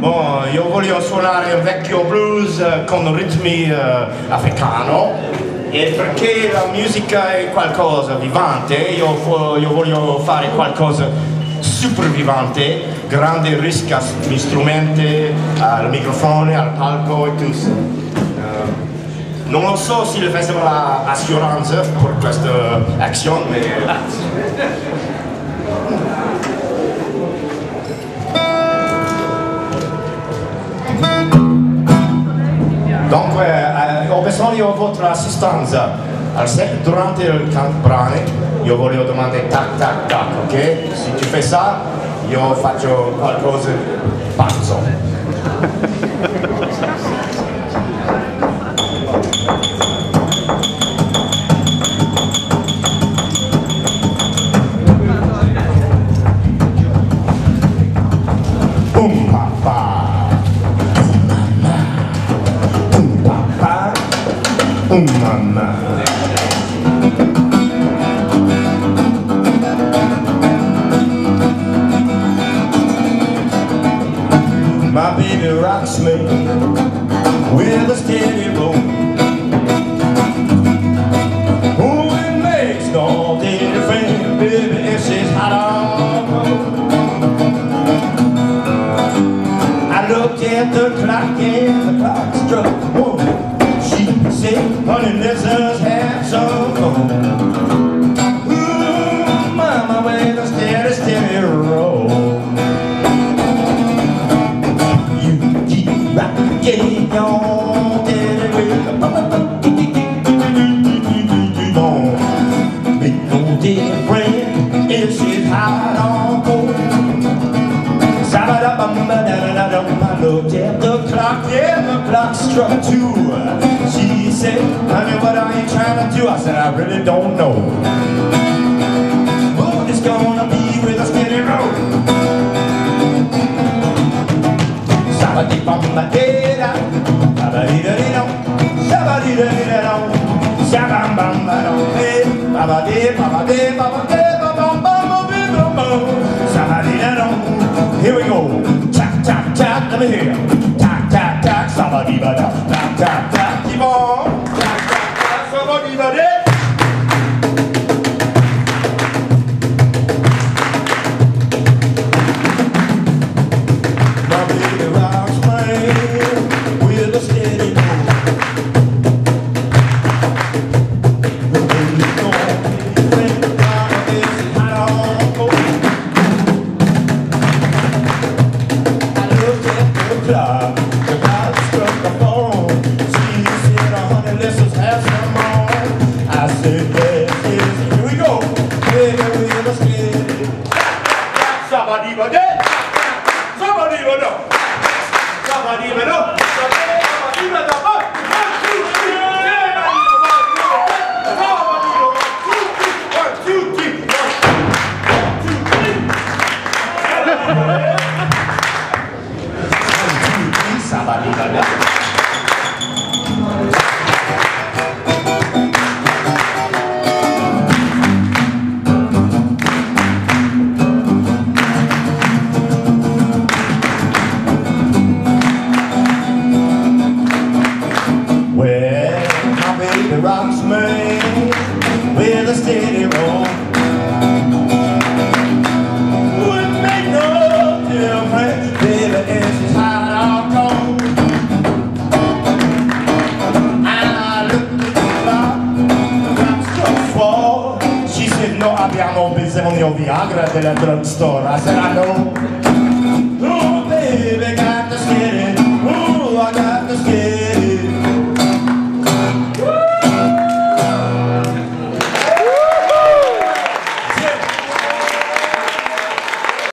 Bon, io voglio suonare un vecchio blues con ritmi africano, e perché la musica è qualcosa vivante, io voglio fare qualcosa super vivante, grande rischio agli strumenti, al microfono, al palco e tutto. Non lo so se il festival ha assuranza per questa azione, ma... Dunque, ho bisogno di vostra assistenza. Durante il brano io voglio domandare tac tac tac, ok? Se tu fai ça, io faccio qualcosa di pazzo. My baby rocks me with a steady bone. Oh, it makes no difference, baby, if she's hot or cold. I looked at the clock and the clock struck one. She said, honey, let's just have some fun. I looked at the clock, yeah, the clock struck two. She said, honey, what are you trying to do? I said, I really don't know. Oh, it's gonna be with a steady road. Shabba-dee-bum-ba-dee-da, ba-ba-dee-da-dee-da, shabba-dee-da-dee-da-da, shabba-bum-ba-da, hey, ba-ba-dee-ba-ba-dee-ba-ba-dee-ba-bum-ba-ba-dee-ba-bum, shabba-dee-da-da. Here we go. Tap tap, let me hear. Tap tap tap, somebody but tap tap tap, keep on. Tap tap tap, somebody but it. My baby rocks me with a steady move. When you go, when the rock is hot on cold. The clock struck the phone. She said, oh, honey, let's just have some more. I said, yes, yes, here we go. Baby, we must get it. Somebody but that. Somebody but no. Somebody but no. Somebody but no. Rocks me with a steady roll. Would make no difference, baby, if she's hot or cold. I looked at the clock, I'm so full. She said, no, abbiamo bisogno di Viagra della drugstore. I said, I know. Oh, baby, got the steady. Oh, I got the steady.